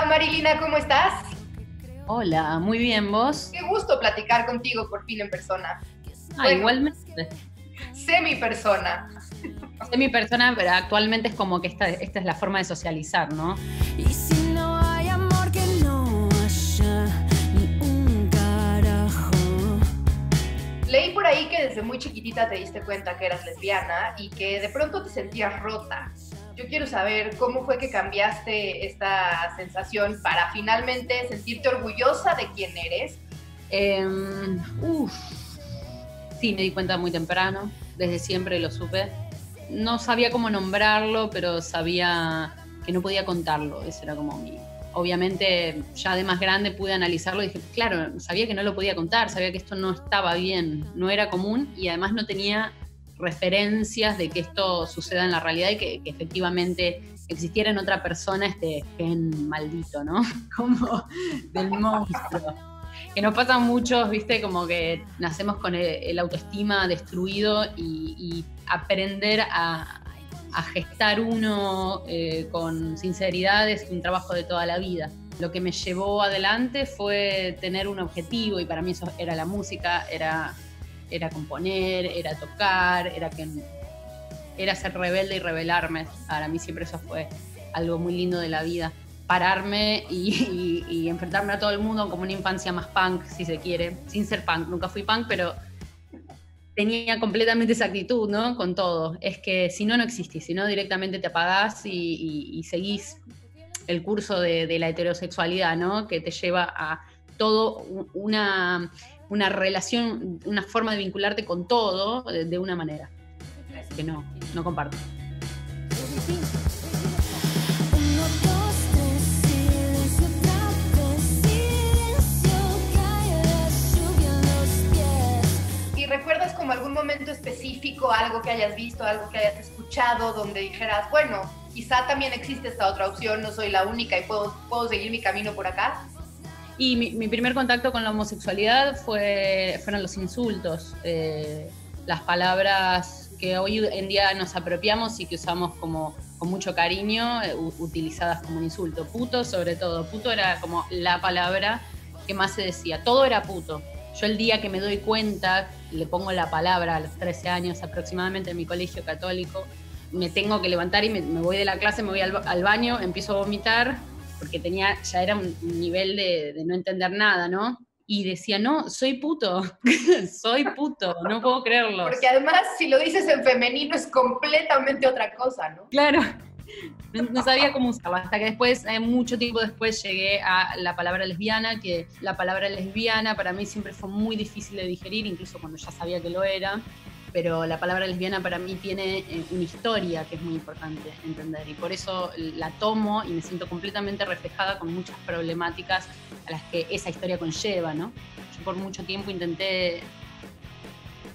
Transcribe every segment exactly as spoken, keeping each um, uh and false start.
Hola Marilina, ¿cómo estás? Hola, muy bien, ¿vos? Qué gusto platicar contigo por fin en persona. Ah, bueno, igualmente. Semi-persona. Semi-persona, pero actualmente es como que esta, esta es la forma de socializar, ¿no? Y si no hay amor, que no haya ni un carajo. Leí por ahí que desde muy chiquitita te diste cuenta que eras lesbiana y que de pronto te sentías rota. Yo quiero saber cómo fue que cambiaste esta sensación para finalmente sentirte orgullosa de quién eres. Eh, uf. Sí, me di cuenta muy temprano, desde siempre lo supe. No sabía cómo nombrarlo, pero sabía que no podía contarlo. Eso era como mi... Obviamente, ya de más grande pude analizarlo y dije, claro, sabía que no lo podía contar, sabía que esto no estaba bien, no era común y además no tenía referencias de que esto suceda en la realidad y que, que efectivamente existiera en otra persona este gen maldito, ¿no? Como del monstruo. Que nos pasa a muchos, ¿viste? Como que nacemos con el, el autoestima destruido y, y aprender a, a gestar uno eh, con sinceridad es un trabajo de toda la vida. Lo que me llevó adelante fue tener un objetivo y para mí eso era la música, era... era componer, era tocar, era, que, era ser rebelde y rebelarme. Para mí siempre eso fue algo muy lindo de la vida. Pararme y, y, y enfrentarme a todo el mundo como una infancia más punk, si se quiere. Sin ser punk, nunca fui punk, pero tenía completamente esa actitud, ¿no? Con todo. Es que si no, no existís, si no directamente te apagás y, y, y seguís el curso de, de la heterosexualidad, ¿no? Que te lleva a todo una... una relación, una forma de vincularte con todo de, de una manera que no, no comparto. ¿Y recuerdas como algún momento específico, algo que hayas visto, algo que hayas escuchado, donde dijeras, bueno, quizá también existe esta otra opción, no soy la única y puedo, puedo seguir mi camino por acá? Y mi, mi primer contacto con la homosexualidad fue, fueron los insultos, eh, las palabras que hoy en día nos apropiamos y que usamos como, con mucho cariño, eh, utilizadas como un insulto. Puto, sobre todo. Puto era como la palabra que más se decía. Todo era puto. Yo el día que me doy cuenta, le pongo la palabra a los trece años aproximadamente en mi colegio católico, me tengo que levantar y me, me voy de la clase, me voy al, al baño, empiezo a vomitar, porque tenía, ya era un nivel de, de no entender nada, ¿no? Y decía, no, soy puto, soy puto, no puedo creerlo. Porque además, si lo dices en femenino, es completamente otra cosa, ¿no? Claro, no, no sabía cómo usarla, hasta que después, eh, mucho tiempo después, llegué a la palabra lesbiana, que la palabra lesbiana para mí siempre fue muy difícil de digerir, incluso cuando ya sabía que lo era, pero la palabra lesbiana para mí tiene una historia que es muy importante entender y por eso la tomo y me siento completamente reflejada con muchas problemáticas a las que esa historia conlleva, ¿no? Yo por mucho tiempo intenté,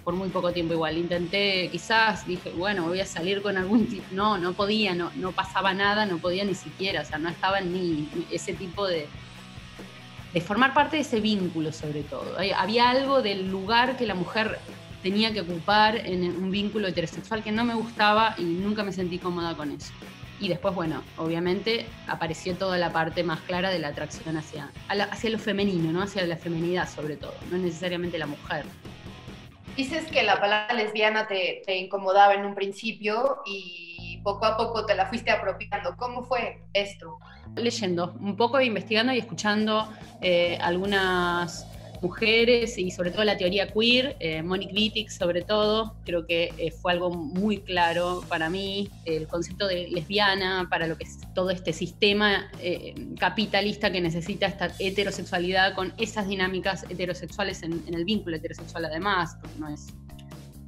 por muy poco tiempo igual, intenté, quizás dije, bueno, voy a salir con algún tipo, no, no podía, no, no pasaba nada, no podía ni siquiera, o sea, no estaba ni ese tipo de... de formar parte de ese vínculo sobre todo. Había algo del lugar que la mujer tenía que ocupar en un vínculo heterosexual que no me gustaba y nunca me sentí cómoda con eso. Y después, bueno, obviamente apareció toda la parte más clara de la atracción hacia, hacia lo femenino, ¿no? Hacia la feminidad sobre todo, no necesariamente la mujer. Dices que la palabra lesbiana te, te incomodaba en un principio y poco a poco te la fuiste apropiando. ¿Cómo fue esto? Leyendo, un poco investigando y escuchando eh, algunas... mujeres y sobre todo la teoría queer, eh, Monique Wittig sobre todo, creo que eh, fue algo muy claro para mí, el concepto de lesbiana para lo que es todo este sistema eh, capitalista que necesita esta heterosexualidad con esas dinámicas heterosexuales en, en el vínculo heterosexual además, porque no es,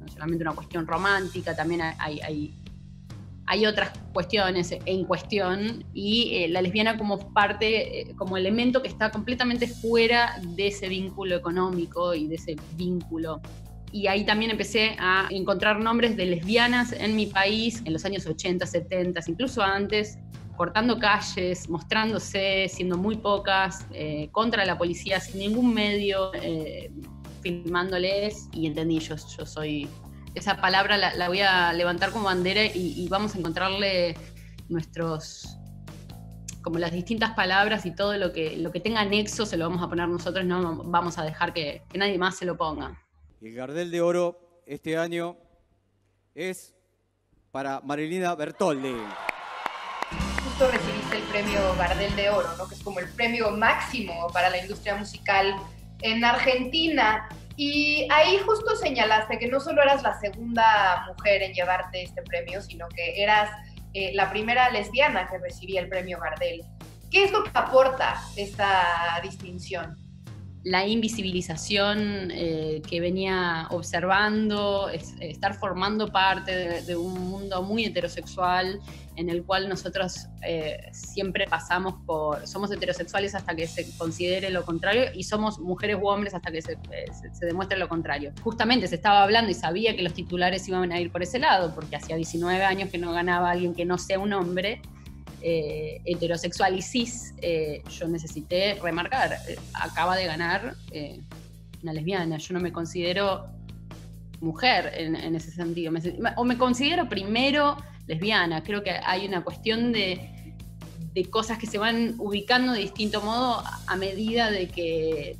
no es solamente una cuestión romántica, también hay... hay Hay otras cuestiones en cuestión y eh, la lesbiana como parte, eh, como elemento que está completamente fuera de ese vínculo económico y de ese vínculo. Y ahí también empecé a encontrar nombres de lesbianas en mi país en los años ochenta, setenta, incluso antes, cortando calles, mostrándose, siendo muy pocas, eh, contra la policía, sin ningún medio, eh, filmándoles y entendí, yo, yo soy... Esa palabra la, la voy a levantar como bandera y, y vamos a encontrarle nuestros como las distintas palabras y todo lo que, lo que tenga nexo se lo vamos a poner nosotros, no vamos a dejar que, que nadie más se lo ponga. El Gardel de Oro este año es para Marilina Bertoldi. Justo recibiste el premio Gardel de Oro, ¿no? Que es como el premio máximo para la industria musical en Argentina. Y ahí justo señalaste que no solo eras la segunda mujer en llevarte este premio, sino que eras eh, la primera lesbiana que recibía el premio Gardel. ¿Qué es lo que aporta esta distinción? La invisibilización eh, que venía observando, es, estar formando parte de, de un mundo muy heterosexual en el cual nosotros eh, siempre pasamos por, somos heterosexuales hasta que se considere lo contrario y somos mujeres u hombres hasta que se, se, se demuestre lo contrario. Justamente se estaba hablando y sabía que los titulares iban a ir por ese lado porque hacía diecinueve años que no ganaba alguien que no sea un hombre. Eh, heterosexual y cis, eh, yo necesité remarcar, eh, acaba de ganar eh, una lesbiana, yo no me considero mujer en, en ese sentido, me, o me considero primero lesbiana, creo que hay una cuestión de, de cosas que se van ubicando de distinto modo a medida de que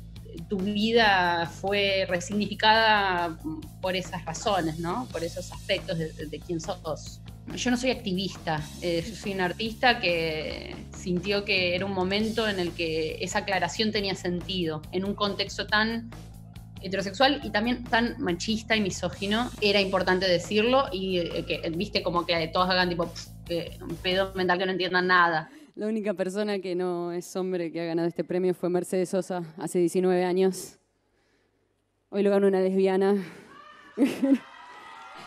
tu vida fue resignificada por esas razones, ¿no? Por esos aspectos de, de quién sos. Yo no soy activista, eh, yo soy una artista que sintió que era un momento en el que esa aclaración tenía sentido. En un contexto tan heterosexual y también tan machista y misógino, era importante decirlo y eh, que, viste, como que todos hagan tipo, pff, eh, un pedo mental que no entiendan nada. La única persona que no es hombre que ha ganado este premio fue Mercedes Sosa hace diecinueve años. Hoy lo ganó una lesbiana.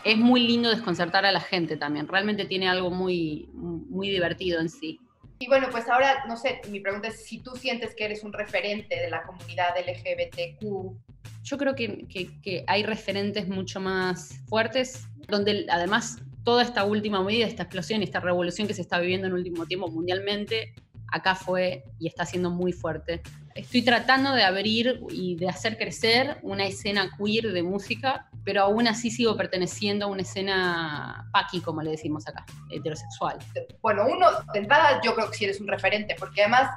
Es muy lindo desconcertar a la gente también, realmente tiene algo muy, muy divertido en sí. Y bueno, pues ahora, no sé, mi pregunta es si tú sientes que eres un referente de la comunidad L G B T Q. Yo creo que, que, que hay referentes mucho más fuertes, donde además toda esta última medida, esta explosión y esta revolución que se está viviendo en el último tiempo mundialmente, acá fue y está siendo muy fuerte. Estoy tratando de abrir y de hacer crecer una escena queer de música, pero aún así sigo perteneciendo a una escena paqui, como le decimos acá, heterosexual. Bueno, uno, de entrada, yo creo que sí eres un referente, porque además,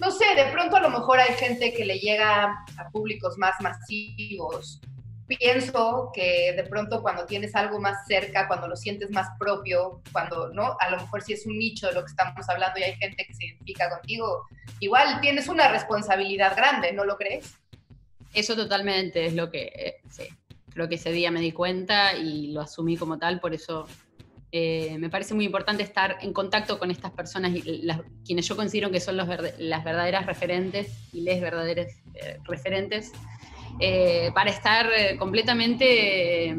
no sé, de pronto a lo mejor hay gente que le llega a públicos más masivos. Pienso que de pronto cuando tienes algo más cerca, cuando lo sientes más propio, cuando, ¿no? A lo mejor si es un nicho de lo que estamos hablando y hay gente que se identifica contigo, igual tienes una responsabilidad grande, ¿no lo crees? Eso totalmente es lo que, eh, sí, creo que ese día me di cuenta y lo asumí como tal, por eso eh, me parece muy importante estar en contacto con estas personas, y las, quienes yo considero que son los verd- las verdaderas referentes y les verdaderos eh, referentes, Eh, para estar completamente eh,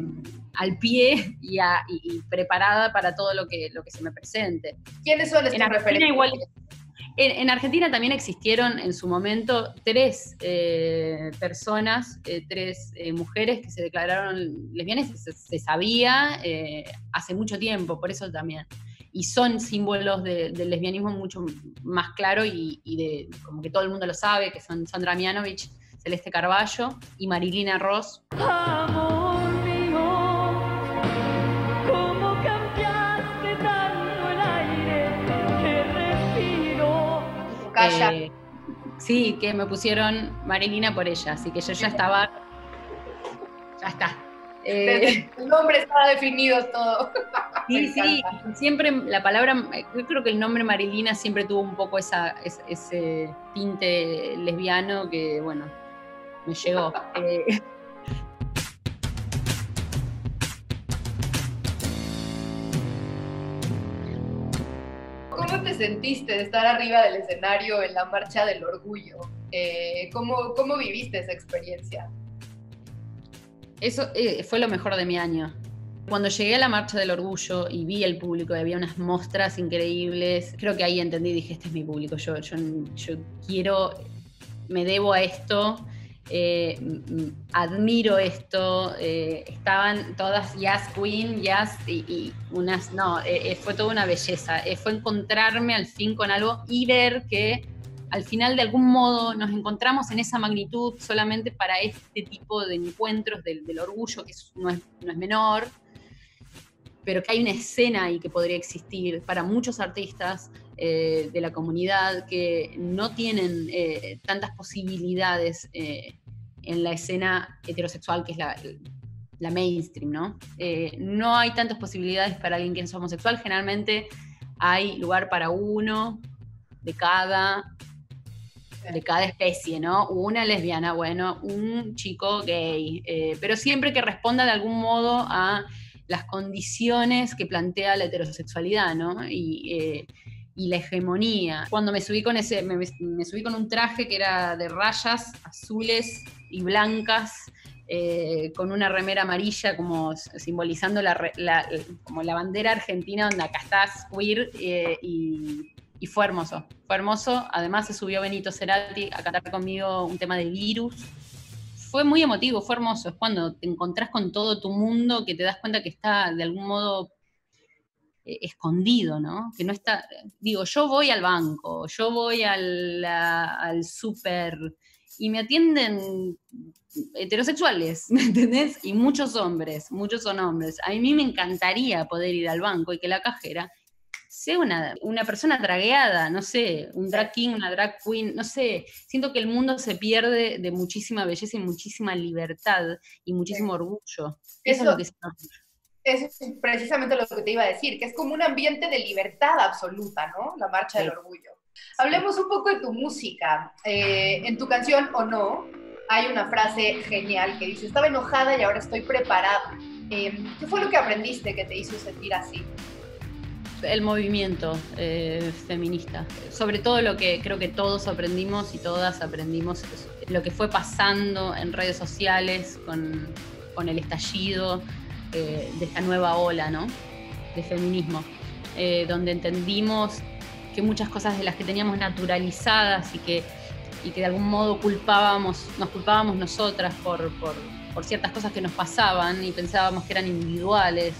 al pie y, a, y, y preparada para todo lo que, lo que se me presente. ¿Quiénes son estos referentes? Igual, en, en Argentina también existieron en su momento tres eh, personas, eh, tres eh, mujeres que se declararon lesbianas, se, se sabía eh, hace mucho tiempo, por eso también. Y son símbolos de, del lesbianismo mucho más claro y, y de, como que todo el mundo lo sabe, que son Sandra Mianovich, Celeste Carballo y Marilina Ross. Amor mío, ¿cómo cambiaste tanto el aire que respiro? Calla. Eh, sí, que me pusieron Marilina por ella, así que yo ya estaba... Ya está. Eh, el nombre estaba definido todo. Sí, sí, siempre la palabra, yo creo que el nombre Marilina siempre tuvo un poco esa, ese, ese tinte lesbiano que, bueno, me llegó. eh. ¿Cómo te sentiste de estar arriba del escenario en la Marcha del Orgullo? Eh, ¿cómo, ¿Cómo viviste esa experiencia? Eso eh, fue lo mejor de mi año. Cuando llegué a la Marcha del Orgullo y vi el público, había unas mostras increíbles, creo que ahí entendí, dije, este es mi público, yo, yo, yo quiero, me debo a esto, eh, admiro esto, eh, estaban todas Yes Queen, Yes, y, y unas, no, eh, fue toda una belleza, eh, fue encontrarme al fin con algo y ver que al final, de algún modo, nos encontramos en esa magnitud solamente para este tipo de encuentros del, del orgullo, que es, no, es, no es menor, pero que hay una escena ahí que podría existir para muchos artistas eh, de la comunidad que no tienen eh, tantas posibilidades eh, en la escena heterosexual que es la, la mainstream, ¿no? Eh, no hay tantas posibilidades para alguien que es homosexual, generalmente hay lugar para uno de cada, de cada especie, ¿no? Una lesbiana, bueno, un chico gay, eh, pero siempre que responda de algún modo a las condiciones que plantea la heterosexualidad, ¿no? Y, eh, y la hegemonía. Cuando me subí con ese, me, me subí con un traje que era de rayas azules y blancas, eh, con una remera amarilla como simbolizando la, la, como la bandera argentina, donde acá estás queer, eh, y... Y fue hermoso, fue hermoso. Además se subió Benito Cerati a cantar conmigo un tema de Virus. Fue muy emotivo, fue hermoso. Es cuando te encontrás con todo tu mundo que te das cuenta que está de algún modo eh, escondido, ¿no? Que no está... Digo, yo voy al banco, yo voy al, a, al súper y me atienden heterosexuales, ¿me entendés? Y muchos hombres, muchos son hombres. A mí me encantaría poder ir al banco y que la cajera... sé una, una persona dragueada, no sé, un drag king, una drag queen, no sé. Siento que el mundo se pierde de muchísima belleza y muchísima libertad y muchísimo sí. orgullo. Eso, eso es lo que se es precisamente lo que te iba a decir, que es como un ambiente de libertad absoluta, ¿no? La marcha sí. del orgullo. Hablemos sí. un poco de tu música. Eh, en tu canción O No hay una frase genial que dice, estaba enojada y ahora estoy preparada. Eh, ¿Qué fue lo que aprendiste que te hizo sentir así? El movimiento eh, feminista, sobre todo lo que creo que todos aprendimos y todas aprendimos, lo que fue pasando en redes sociales con, con el estallido eh, de esta nueva ola, ¿no? De feminismo, eh, donde entendimos que muchas cosas de las que teníamos naturalizadas y que, y que de algún modo culpábamos, nos culpábamos nosotras por, por, por ciertas cosas que nos pasaban y pensábamos que eran individuales,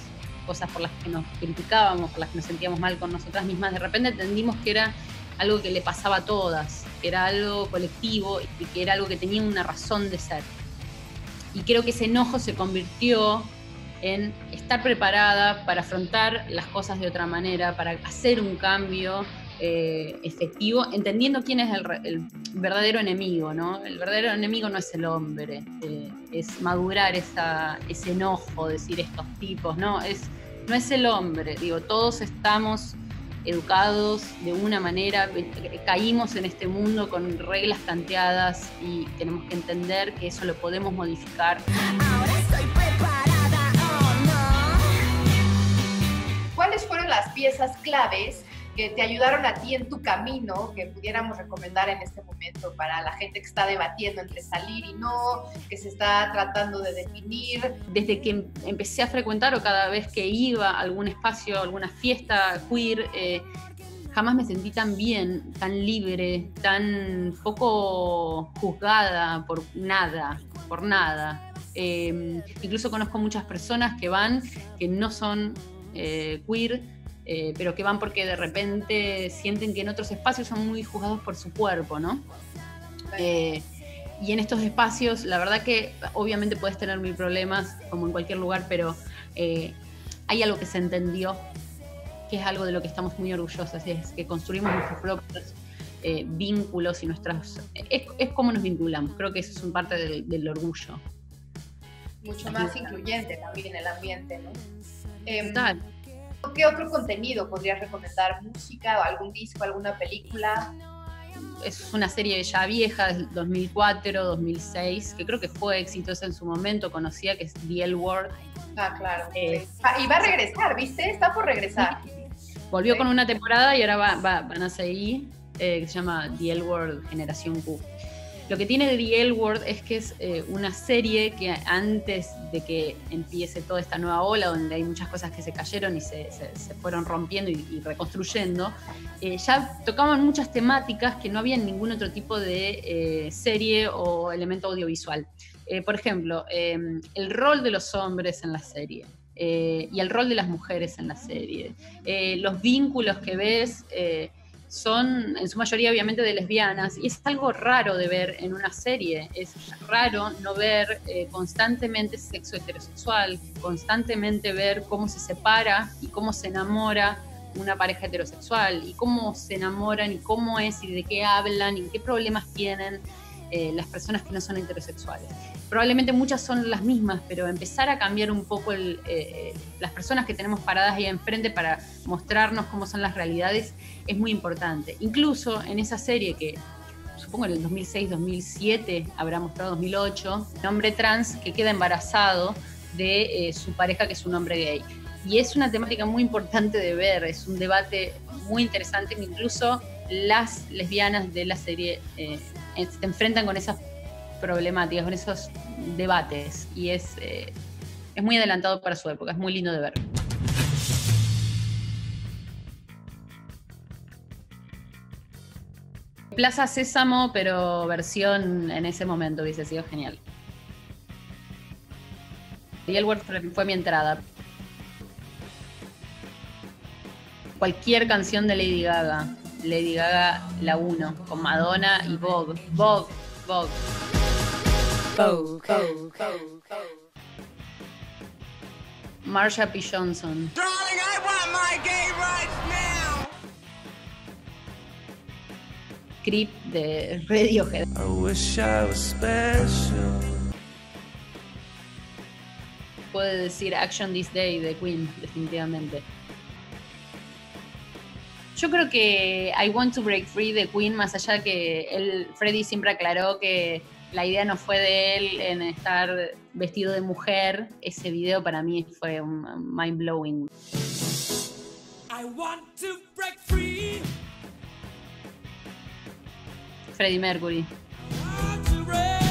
cosas por las que nos criticábamos, por las que nos sentíamos mal con nosotras mismas, de repente entendimos que era algo que le pasaba a todas, que era algo colectivo y que era algo que tenía una razón de ser. Y creo que ese enojo se convirtió en estar preparada para afrontar las cosas de otra manera, para hacer un cambio eh, efectivo, entendiendo quién es el, el verdadero enemigo, ¿no? El verdadero enemigo no es el hombre, eh, es madurar esa, ese enojo, decir estos tipos, ¿no? Es, no es el hombre, digo, todos estamos educados de una manera, caímos en este mundo con reglas planteadas y tenemos que entender que eso lo podemos modificar. Ahora estoy preparada, oh no. ¿Cuáles fueron las piezas claves que te ayudaron a ti en tu camino, que pudiéramos recomendar en este momento para la gente que está debatiendo entre salir y no, que se está tratando de definir? Desde que empecé a frecuentar o cada vez que iba a algún espacio, alguna fiesta queer, eh, jamás me sentí tan bien, tan libre, tan poco juzgada por nada, por nada. Eh, incluso conozco muchas personas que van, que no son eh, queer, Eh, pero que van porque de repente sienten que en otros espacios son muy juzgados por su cuerpo, ¿no? Eh, y en estos espacios, la verdad que obviamente puedes tener mil problemas, como en cualquier lugar, pero eh, hay algo que se entendió, que es algo de lo que estamos muy orgullosas, es que construimos nuestros propios eh, vínculos y nuestras... Es, es como nos vinculamos, creo que eso es parte del, del orgullo. Mucho más incluyente también el ambiente, ¿no? Eh, Tal. ¿Qué otro contenido podrías recomendar? ¿Música o algún disco, alguna película? Es una serie ya vieja, del dos mil cuatro, dos mil seis, que creo que fue exitosa en su momento, conocida, que es The L Word. Ah, claro. Eh, ah, y va a regresar, ¿viste? Está por regresar. Volvió sí. con una temporada y ahora va, va, van a seguir, eh, que se llama The L Word: Generación Q. Lo que tiene The L Word es que es eh, una serie que antes de que empiece toda esta nueva ola, donde hay muchas cosas que se cayeron y se, se, se fueron rompiendo y, y reconstruyendo, eh, ya tocaban muchas temáticas que no había en ningún otro tipo de eh, serie o elemento audiovisual. Eh, por ejemplo, eh, el rol de los hombres en la serie eh, y el rol de las mujeres en la serie. Eh, los vínculos que ves... Eh, son en su mayoría obviamente de lesbianas y es algo raro de ver en una serie, es raro no ver eh, constantemente sexo heterosexual, constantemente ver cómo se separa y cómo se enamora una pareja heterosexual, y cómo se enamoran, y cómo es, y de qué hablan, y qué problemas tienen eh, las personas que no son heterosexuales. Probablemente muchas son las mismas, pero empezar a cambiar un poco el, eh, las personas que tenemos paradas ahí enfrente para mostrarnos cómo son las realidades es muy importante. Incluso en esa serie que supongo en el dos mil seis, dos mil siete, habrá mostrado dos mil ocho, un hombre trans que queda embarazado de eh, su pareja que es un hombre gay. Y es una temática muy importante de ver, es un debate muy interesante que incluso las lesbianas de la serie eh, se enfrentan con esas problemáticas, con esos debates. Y es, eh, es muy adelantado para su época, es muy lindo de ver. Plaza Sésamo, pero versión en ese momento, hubiese sido genial. The L Word fue mi entrada. Cualquier canción de Lady Gaga. Lady Gaga, la uno, con Madonna y Vogue. Vogue, Vogue. Vogue, Vogue, Vogue. Marsha P. Johnson. Darling, I want my gay rights now. Creep de Radiohead. I wish I was special. Puede decir Action This Day de Queen, definitivamente. Yo creo que I Want to Break Free de Queen, más allá que él, Freddie siempre aclaró que la idea no fue de él en estar vestido de mujer, ese video para mí fue un mind blowing. I want to break free. Freddie Mercury. I want to break